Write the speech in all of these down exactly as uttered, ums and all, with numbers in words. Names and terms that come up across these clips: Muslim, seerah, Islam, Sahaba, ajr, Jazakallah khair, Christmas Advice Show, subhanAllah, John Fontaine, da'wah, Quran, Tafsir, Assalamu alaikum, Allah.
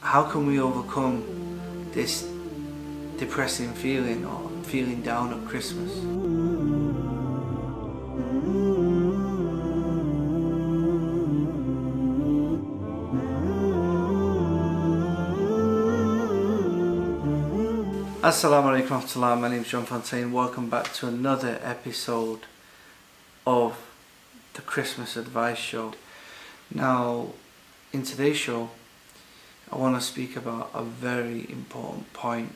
how can we overcome this depressing feeling or feeling down at Christmas? Assalamu alaikum wa rahmatullah, my name is John Fontaine. Welcome back to another episode of the Christmas Advice Show. Now, in today's show, I want to speak about a very important point.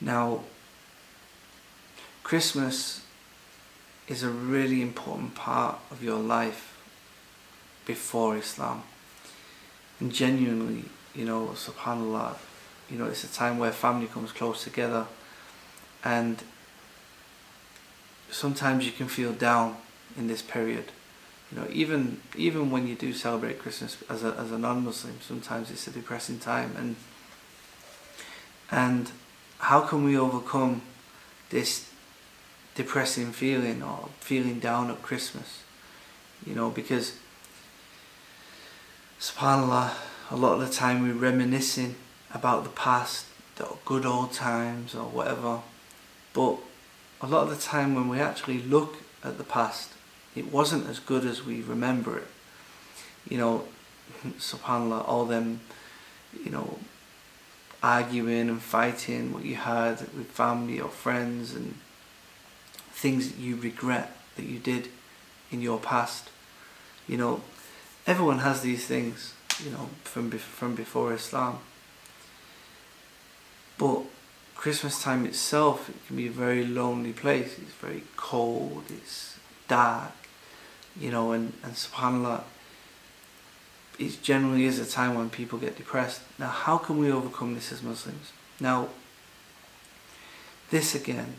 Now, Christmas is a really important part of your life before Islam. And genuinely, you know, subhanAllah, you know, it's a time where family comes close together, and sometimes you can feel down in this period. You know, even even when you do celebrate Christmas as a as a non-Muslim, sometimes it's a depressing time. And and how can we overcome this depressing feeling or feeling down at Christmas? You know, because subhanAllah, a lot of the time we're reminiscing about the past, the good old times or whatever, but a lot of the time when we actually look at the past, it wasn't as good as we remember it. You know, subhanAllah, all them, you know, arguing and fighting what you had with family or friends, and things that you regret that you did in your past. You know, everyone has these things, you know, from, from before Islam. But Christmas time itself, it can be a very lonely place. It's very cold, it's dark, you know, and, and subhanAllah, it generally is a time when people get depressed. Now, how can we overcome this as Muslims? Now, this again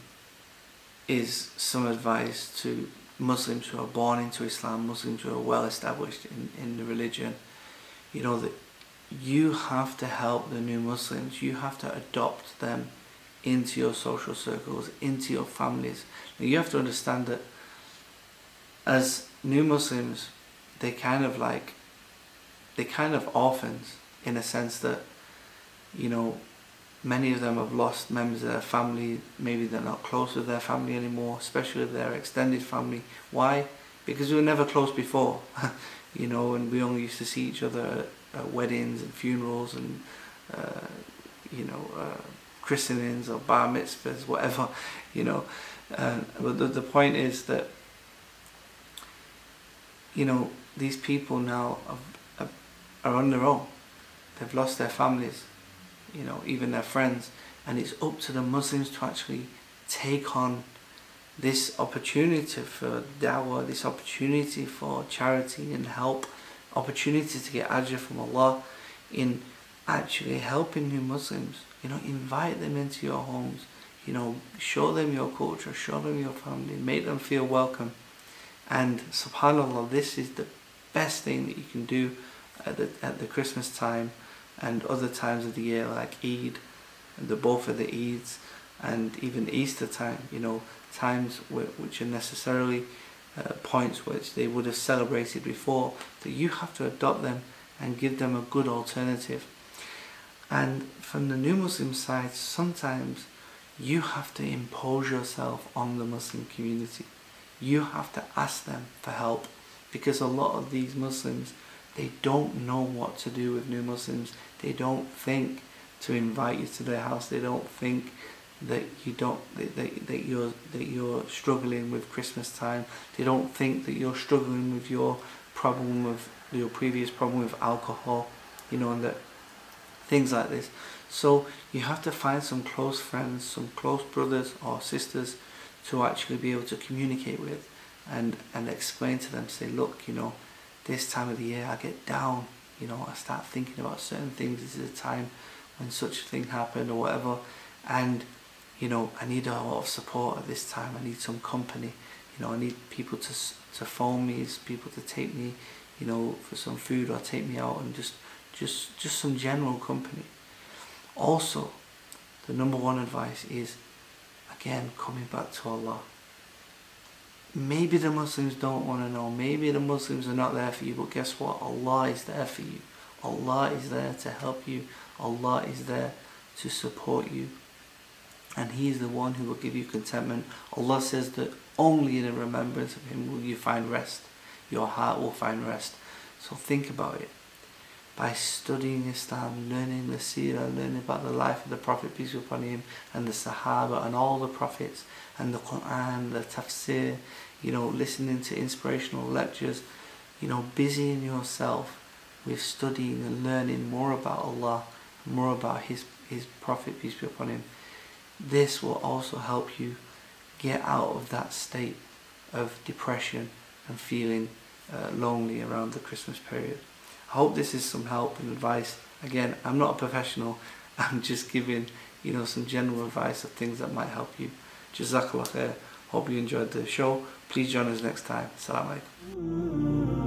is some advice to Muslims who are born into Islam, Muslims who are well established in, in the religion. You know, that you have to help the new Muslims, you have to adopt them into your social circles, into your families. Now, you have to understand that as new Muslims, they kind of like, they're kind of orphans, in a sense that, you know, many of them have lost members of their family. Maybe they're not close with their family anymore, especially their extended family. Why? Because we were never close before, you know, and we only used to see each other at weddings and funerals and, uh, you know, uh, christenings or bar mitzvahs, whatever, you know. Uh, but the, the point is that, you know, these people now are, are on their own. They've lost their families, you know, even their friends. And it's up to the Muslims to actually take on this opportunity for da'wah, this opportunity for charity and help, opportunity to get ajr from Allah in actually helping new Muslims. You know, invite them into your homes, you know, show them your culture, show them your family, make them feel welcome. And subhanAllah, this is the best thing that you can do at the, at the Christmas time and other times of the year, like Eid, and the both of the Eids, and even Easter time, you know, times which are necessarily uh, points which they would have celebrated before, that you have to adopt them and give them a good alternative. And from the new Muslim side, sometimes you have to impose yourself on the Muslim community. You have to ask them for help, because a lot of these Muslims, they don't know what to do with new Muslims. They don't think to invite you to their house. They don't think that you don't that, that, that you're that you're struggling with Christmas time. They don't think that you're struggling with your problem of your previous problem with alcohol, you know, and that things like this. So you have to find some close friends, some close brothers or sisters, to actually be able to communicate with and and explain to them, say, look, you know, this time of the year I get down, you know, I start thinking about certain things, this is a time when such a thing happened or whatever, and, you know, I need a lot of support at this time, I need some company, you know, I need people to to phone me, people to take me, you know, for some food or take me out, and just just just some general company. Also, the number one advice is, again, coming back to Allah. Maybe the Muslims don't want to know, maybe the Muslims are not there for you, but guess what? Allah is there for you. Allah is there to help you. Allah is there to support you. And He is the one who will give you contentment. Allah says that only in a remembrance of Him will you find rest. Your heart will find rest. So think about it. By studying Islam, learning the seerah, learning about the life of the Prophet, peace be upon him, and the Sahaba, and all the Prophets, and the Quran, the Tafsir, you know, listening to inspirational lectures, you know, busying yourself with studying and learning more about Allah, more about His, His Prophet, peace be upon him. This will also help you get out of that state of depression and feeling uh, lonely around the Christmas period. I hope this is some help and advice. Again, I'm not a professional, I'm just giving, you know, some general advice of things that might help you. Jazakallah khair. Hope you enjoyed the show. Please join us next time. Assalamu alaikum.